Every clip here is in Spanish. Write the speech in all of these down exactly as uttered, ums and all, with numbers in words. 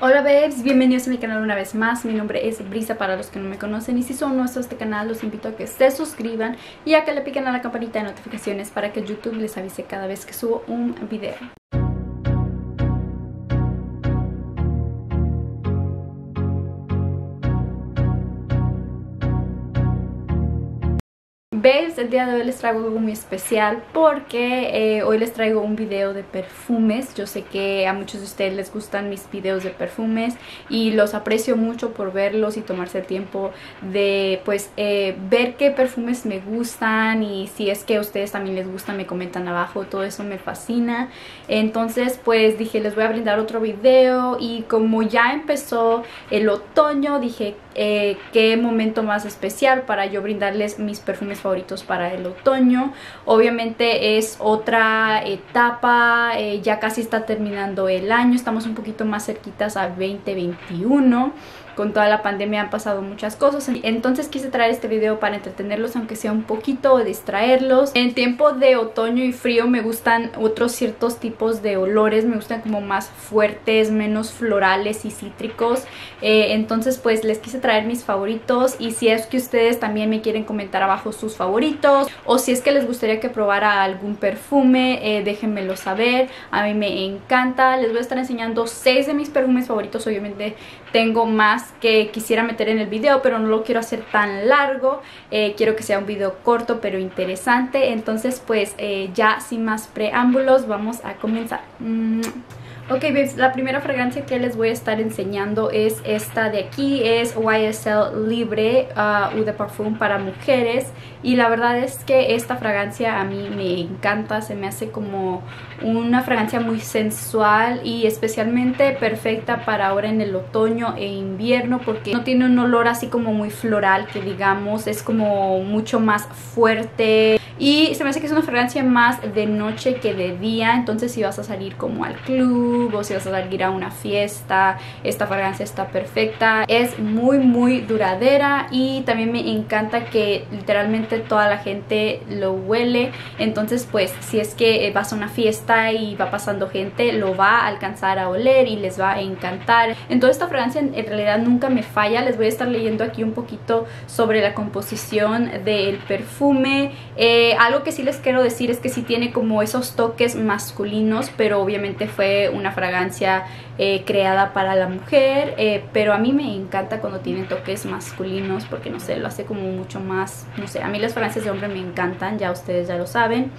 Hola babes, bienvenidos a mi canal una vez más. Mi nombre es Brisa para los que no me conocen, y si son nuevos a este canal los invito a que se suscriban y a que le piquen a la campanita de notificaciones para que YouTube les avise cada vez que subo un video. Babes, el día de hoy les traigo algo muy especial porque eh, hoy les traigo un video de perfumes. Yo sé que a muchos de ustedes les gustan mis videos de perfumes y los aprecio mucho por verlos y tomarse el tiempo de pues eh, ver qué perfumes me gustan, y si es que a ustedes también les gustan me comentan abajo, todo eso me fascina. Entonces pues dije, les voy a brindar otro video, y como ya empezó el otoño dije eh, qué momento más especial para yo brindarles mis perfumes favoritos favoritos para el otoño. Obviamente es otra etapa, eh, ya casi está terminando el año, estamos un poquito más cerquitas a veinte veintiuno. Con toda la pandemia han pasado muchas cosas, entonces quise traer este video para entretenerlos, aunque sea un poquito, o distraerlos. En tiempo de otoño y frío me gustan otros ciertos tipos de olores, me gustan como más fuertes, menos florales y cítricos. Eh, entonces pues les quise traer mis favoritos, y si es que ustedes también me quieren comentar abajo sus favoritos, o si es que les gustaría que probara algún perfume, eh, déjenmelo saber. A mí me encanta. Les voy a estar enseñando seis de mis perfumes favoritos. Obviamente tengo más que quisiera meter en el video, pero no lo quiero hacer tan largo. Eh, quiero que sea un video corto pero interesante. Entonces pues eh, ya sin más preámbulos vamos a comenzar. mm. Ok babes, la primera fragancia que les voy a estar enseñando es esta de aquí, es Y S L Libre, uh, de Parfum para mujeres, y la verdad es que esta fragancia a mí me encanta, se me hace como una fragancia muy sensual y especialmente perfecta para ahora en el otoño e invierno, porque no tiene un olor así como muy floral que digamos, es como mucho más fuerte. Y se me hace que es una fragancia más de noche que de día. Entonces si vas a salir como al club o si vas a salir a una fiesta, esta fragancia está perfecta. Es muy muy duradera, y también me encanta que literalmente toda la gente lo huele. Entonces pues si es que vas a una fiesta y va pasando gente, lo va a alcanzar a oler y les va a encantar. Entonces esta fragancia en realidad nunca me falla. Les voy a estar leyendo aquí un poquito sobre la composición del perfume. Eh, Algo que sí les quiero decir es que sí tiene como esos toques masculinos, pero obviamente fue una fragancia eh, creada para la mujer, eh, pero a mí me encanta cuando tienen toques masculinos porque no sé, lo hace como mucho más, no sé, a mí las fragancias de hombre me encantan, ya ustedes ya lo saben.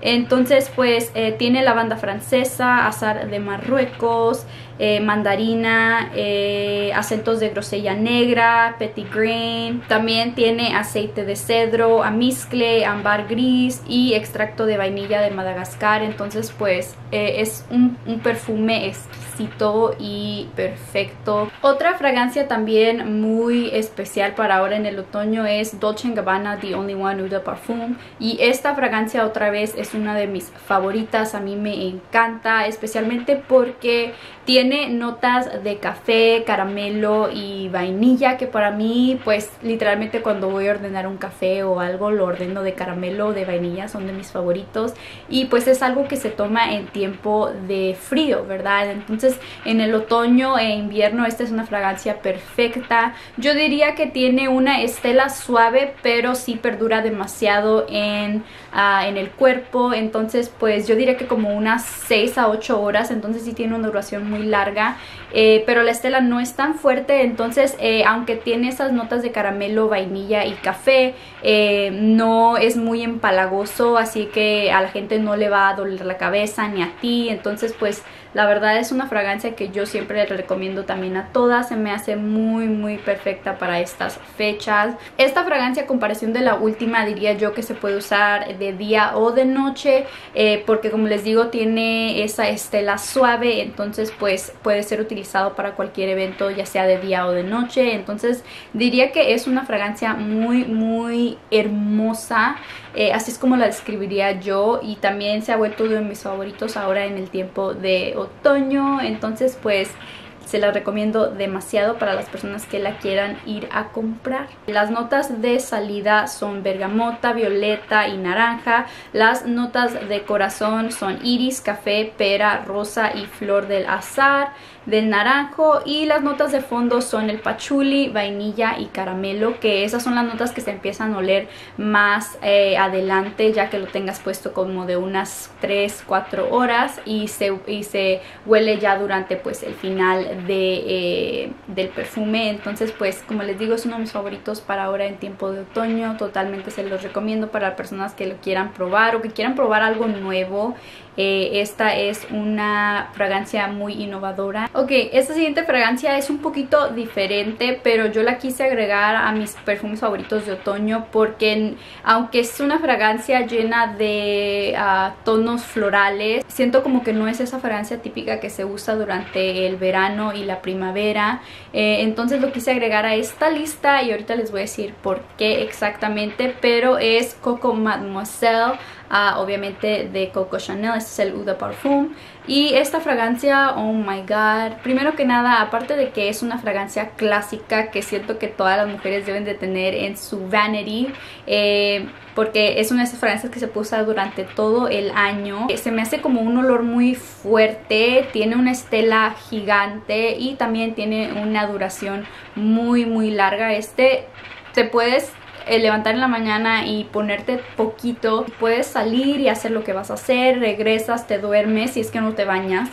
Entonces pues eh, tiene lavanda francesa, azar de Marruecos, eh, mandarina, eh, acentos de grosella negra, petit grain, también tiene aceite de cedro, amiscle, ámbar gris y extracto de vainilla de Madagascar. Entonces pues eh, es un, un perfume exquisito y perfecto. Otra fragancia también muy especial para ahora en el otoño es Dolce and Gabbana The Only One Eau de Parfum, y esta fragancia otra vez es una de mis favoritas. A mí me encanta, especialmente porque tiene notas de café, caramelo y vainilla, que para mí pues literalmente cuando voy a ordenar un café o algo lo ordeno de caramelo o de vainilla, son de mis favoritos. Y pues es algo que se toma en tiempo de frío, ¿verdad? Entonces en el otoño e invierno esta es una fragancia perfecta. Yo diría que tiene una estela suave, pero sí perdura demasiado en, uh, en el cuerpo. Entonces pues yo diría que como unas seis a ocho horas, entonces sí tiene una duración muy larga, eh, pero la estela no es tan fuerte. Entonces eh, aunque tiene esas notas de caramelo, vainilla y café, eh, no es muy empalagoso, así que a la gente no le va a doler la cabeza, ni a ti. Entonces pues la verdad es una fragancia que yo siempre les recomiendo también a todas, se me hace muy muy perfecta para estas fechas. Esta fragancia a comparación de la última diría yo que se puede usar de día o de noche noche eh, porque como les digo tiene esa estela suave, entonces pues puede ser utilizado para cualquier evento, ya sea de día o de noche. Entonces diría que es una fragancia muy muy hermosa, eh, así es como la describiría yo, y también se ha vuelto uno de mis favoritos ahora en el tiempo de otoño. Entonces pues se la recomiendo demasiado para las personas que la quieran ir a comprar. Las notas de salida son bergamota, violeta y naranja. Las notas de corazón son iris, café, pera, rosa y flor del azar. del naranjo, y las notas de fondo son el patchouli, vainilla y caramelo, que esas son las notas que se empiezan a oler más eh, adelante, ya que lo tengas puesto como de unas tres cuatro horas y se, y se huele ya durante pues el final de, eh, del perfume. Entonces pues como les digo, es uno de mis favoritos para ahora en tiempo de otoño. Totalmente se los recomiendo para personas que lo quieran probar o que quieran probar algo nuevo. Eh, esta es una fragancia muy innovadora. Ok, esta siguiente fragancia es un poquito diferente, pero yo la quise agregar a mis perfumes favoritos de otoño porque aunque es una fragancia llena de uh, tonos florales, siento como que no es esa fragancia típica que se usa durante el verano y la primavera. Eh, entonces lo quise agregar a esta lista y ahorita les voy a decir por qué exactamente, pero es Coco Mademoiselle. Uh, obviamente de Coco Chanel, este es el Eau de Parfum. Y esta fragancia, oh my god, primero que nada, aparte de que es una fragancia clásica que siento que todas las mujeres deben de tener en su vanity, eh, porque es una de esas fragancias que se puede usar durante todo el año. Se me hace como un olor muy fuerte, tiene una estela gigante y también tiene una duración muy muy larga. Este te puedes levantar en la mañana y ponerte poquito, puedes salir y hacer lo que vas a hacer, regresas, te duermes si es que no te bañas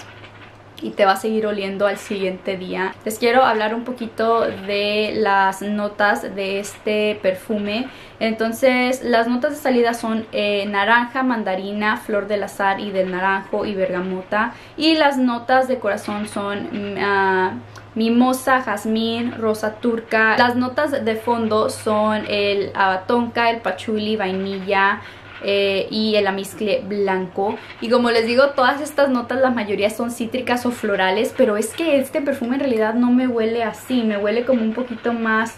y te va a seguir oliendo al siguiente día. Les quiero hablar un poquito de las notas de este perfume. Entonces las notas de salida son eh, naranja, mandarina, flor del azar y del naranjo y bergamota, y las notas de corazón son uh, mimosa, jazmín, rosa turca. Las notas de fondo son el abatonca, el patchouli, vainilla eh, y el amiscle blanco. Y como les digo, todas estas notas, la mayoría son cítricas o florales, pero es que este perfume en realidad no me huele así, me huele como un poquito más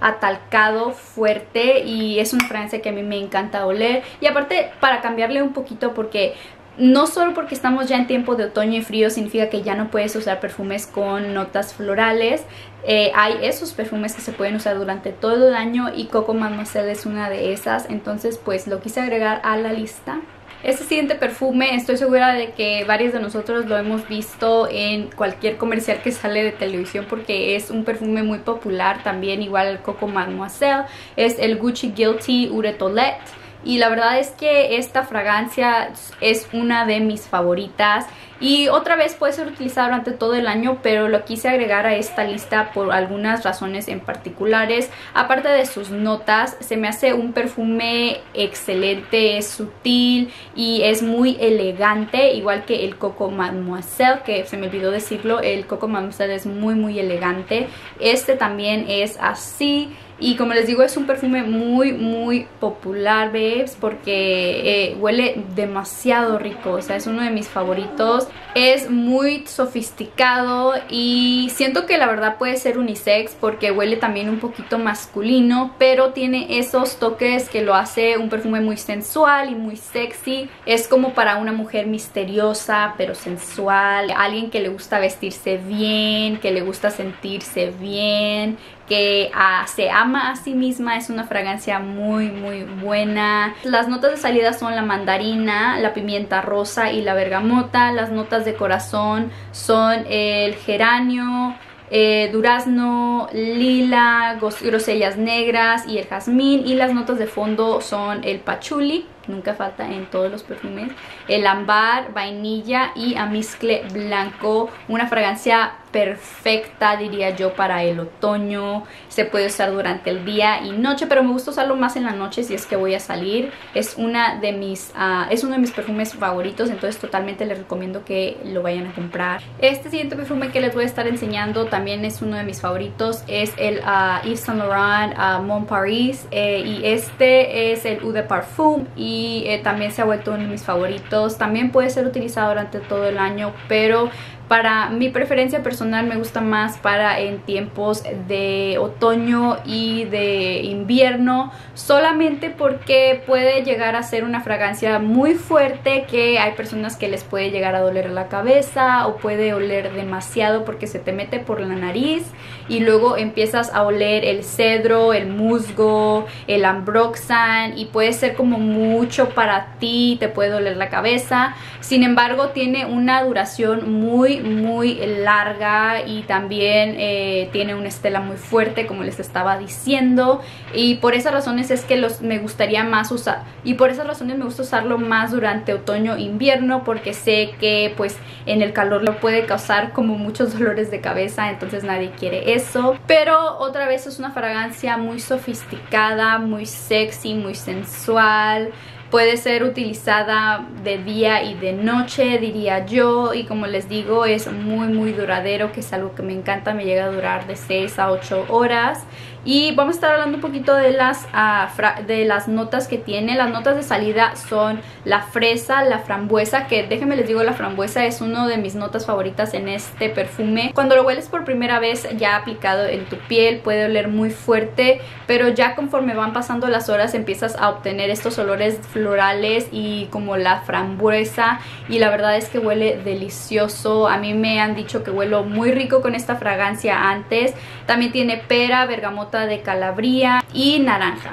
atalcado, fuerte, y es una fragancia que a mí me encanta oler. Y aparte, para cambiarle un poquito, porque no solo porque estamos ya en tiempo de otoño y frío significa que ya no puedes usar perfumes con notas florales. Eh, hay esos perfumes que se pueden usar durante todo el año y Coco Mademoiselle es una de esas. Entonces pues lo quise agregar a la lista. Este siguiente perfume, estoy segura de que varios de nosotros lo hemos visto en cualquier comercial que sale de televisión, porque es un perfume muy popular también, igual el Coco Mademoiselle. Es el Gucci Guilty Eau de Toilette. Y la verdad es que esta fragancia es una de mis favoritas. Y otra vez puede ser utilizada durante todo el año, pero lo quise agregar a esta lista por algunas razones en particulares. Aparte de sus notas, se me hace un perfume excelente, es sutil y es muy elegante, igual que el Coco Mademoiselle, que se me olvidó decirlo, el Coco Mademoiselle es muy muy elegante. Este también es así. Y como les digo, es un perfume muy, muy popular, babes, porque eh, huele demasiado rico. O sea, es uno de mis favoritos. Es muy sofisticado y siento que la verdad puede ser unisex porque huele también un poquito masculino, pero tiene esos toques que lo hace un perfume muy sensual y muy sexy. Es como para una mujer misteriosa, pero sensual. Alguien que le gusta vestirse bien, que le gusta sentirse bien, que uh, se ama a sí misma. Es una fragancia muy muy buena. Las notas de salida son la mandarina, la pimienta rosa y la bergamota. Las notas de corazón son el geranio, eh, durazno, lila, grosellas negras y el jazmín. Y las notas de fondo son el patchouli, nunca falta en todos los perfumes, el ámbar, vainilla y amiscle blanco. Una fragancia perfecta, diría yo, para el otoño. Se puede usar durante el día y noche, pero me gusta usarlo más en la noche si es que voy a salir. Es una de mis uh, es uno de mis perfumes favoritos, entonces totalmente les recomiendo que lo vayan a comprar. Este siguiente perfume que les voy a estar enseñando también es uno de mis favoritos. Es el uh, Yves Saint Laurent uh, Mon Paris, eh, y este es el Eau de Parfum y eh, también se ha vuelto uno de mis favoritos. También puede ser utilizado durante todo el año, pero para mi preferencia personal me gusta más para en tiempos de otoño y de invierno, solamente porque puede llegar a ser una fragancia muy fuerte que hay personas que les puede llegar a doler la cabeza o puede oler demasiado porque se te mete por la nariz y luego empiezas a oler el cedro, el musgo, el ambroxan, y puede ser como mucho para ti, te puede doler la cabeza. Sin embargo, tiene una duración muy muy larga y también eh, tiene una estela muy fuerte, como les estaba diciendo, y por esas razones es que los, me gustaría más usar, y por esas razones me gusta usarlo más durante otoño e invierno, porque sé que pues en el calor lo puede causar como muchos dolores de cabeza, entonces nadie quiere eso. Pero otra vez es una fragancia muy sofisticada, muy sexy, muy sensual. Puede ser utilizada de día y de noche, diría yo. Y como les digo, es muy muy duradero, que es algo que me encanta. Me llega a durar de seis a ocho horas. Y vamos a estar hablando un poquito de las, uh, de las notas que tiene. Las notas de salida son la fresa, la frambuesa, que déjenme les digo, la frambuesa es una de mis notas favoritas en este perfume. Cuando lo hueles por primera vez ya aplicado en tu piel, puede oler muy fuerte, pero ya conforme van pasando las horas empiezas a obtener estos olores florales y como la frambuesa, y la verdad es que huele delicioso. A mí me han dicho que huelo muy rico con esta fragancia antes. También tiene pera, bergamota de Calabria y naranja.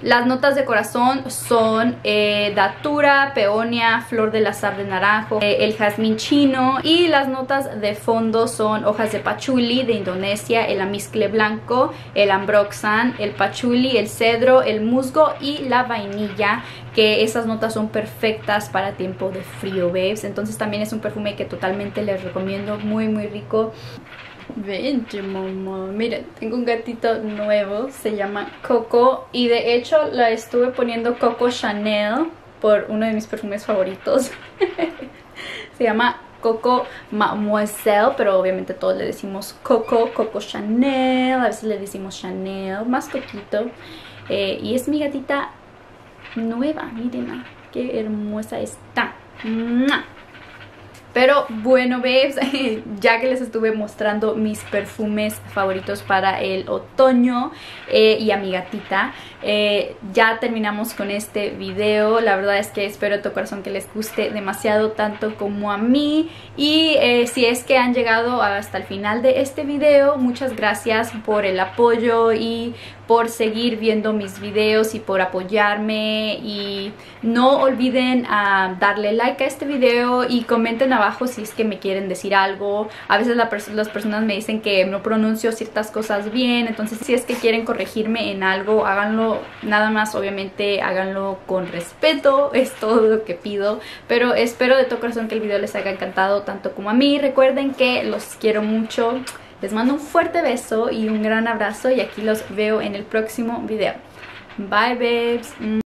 Las notas de corazón son eh, datura, peonia, flor del azar de naranjo, eh, el jazmín chino, y las notas de fondo son hojas de pachuli de Indonesia, el amizcle blanco, el ambroxan, el pachuli, el cedro, el musgo y la vainilla, que esas notas son perfectas para tiempo de frío, babes. Entonces también es un perfume que totalmente les recomiendo, muy muy rico. Ven, mamá. Miren, tengo un gatito nuevo, se llama Coco, y de hecho la estuve poniendo Coco Chanel por uno de mis perfumes favoritos. Se llama Coco Mademoiselle, pero obviamente todos le decimos Coco, Coco Chanel, a veces le decimos Chanel, más poquito. Eh, y es mi gatita nueva, miren, qué hermosa está. ¡Mua! Pero bueno, babes, ya que les estuve mostrando mis perfumes favoritos para el otoño eh, y a mi gatita, eh, ya terminamos con este video. La verdad es que espero de tu corazón que les guste demasiado, tanto como a mí. Y eh, si es que han llegado hasta el final de este video, muchas gracias por el apoyo y por seguir viendo mis videos y por apoyarme. Y no olviden uh, darle like a este video y comenten abajo si es que me quieren decir algo. A veces la pers las personas me dicen que no pronuncio ciertas cosas bien, entonces si es que quieren corregirme en algo, háganlo, nada más obviamente háganlo con respeto, es todo lo que pido. Pero espero de todo corazón que el video les haya encantado tanto como a mí. Recuerden que los quiero mucho. Les mando un fuerte beso y un gran abrazo, y aquí los veo en el próximo video. Bye, babes.